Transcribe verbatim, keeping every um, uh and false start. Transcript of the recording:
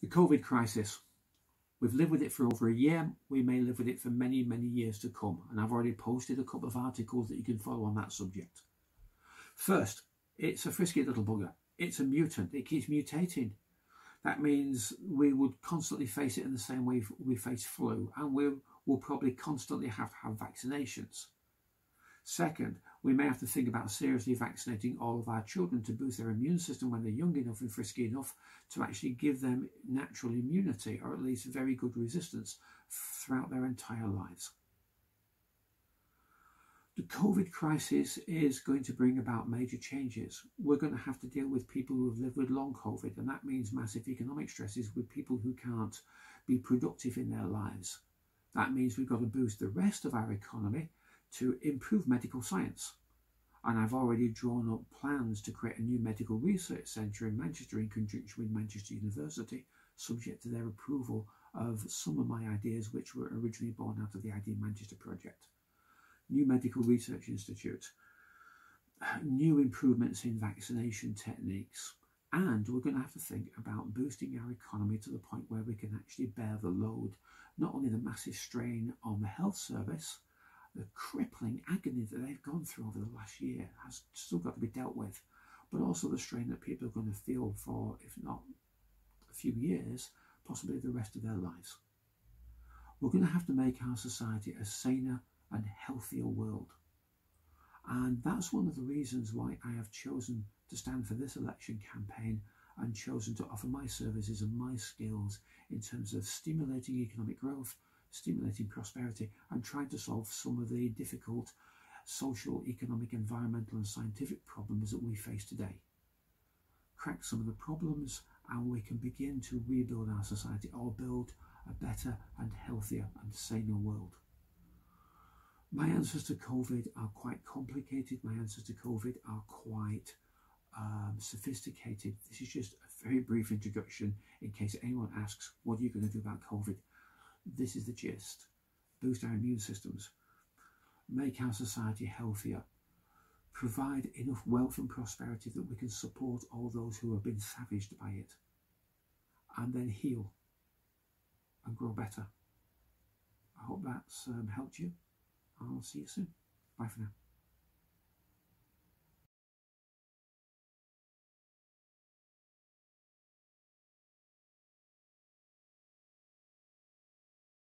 The COVID crisis. We've lived with it for over a year. We may live with it for many, many years to come. And I've already posted a couple of articles that you can follow on that subject. First, it's a frisky little bugger. It's a mutant. It keeps mutating. That means we would constantly face it in the same way we face flu. And we will probably constantly have to have vaccinations. Second, we may have to think about seriously vaccinating all of our children to boost their immune system when they're young enough and frisky enough to actually give them natural immunity, or at least very good resistance throughout their entire lives. The COVID crisis is going to bring about major changes. We're going to have to deal with people who have lived with long COVID, and that means massive economic stresses with people who can't be productive in their lives. That means we've got to boost the rest of our economy to improve medical science. And I've already drawn up plans to create a new medical research centre in Manchester in conjunction with Manchester University, subject to their approval of some of my ideas, which were originally born out of the I D Manchester project. New medical research institute, new improvements in vaccination techniques, and we're going to have to think about boosting our economy to the point where we can actually bear the load, not only the massive strain on the health service, the crippling agony that they've gone through over the last year has still got to be dealt with, but also the strain that people are going to feel for, if not a few years, possibly the rest of their lives. We're going to have to make our society a saner and healthier world. And that's one of the reasons why I have chosen to stand for this election campaign and chosen to offer my services and my skills in terms of stimulating economic growth, stimulating prosperity, and trying to solve some of the difficult social, economic, environmental and scientific problems that we face today. Crack some of the problems and we can begin to rebuild our society, or build a better and healthier and saner world. My answers to COVID are quite complicated. My answers to COVID are quite um, sophisticated. This is just a very brief introduction in case anyone asks, what are you going to do about COVID? This is the gist. Boost our immune systems, make our society healthier, provide enough wealth and prosperity that we can support all those who have been savaged by it, and then heal and grow better. I hope that's um, helped you. I'll see you soon. Bye for now.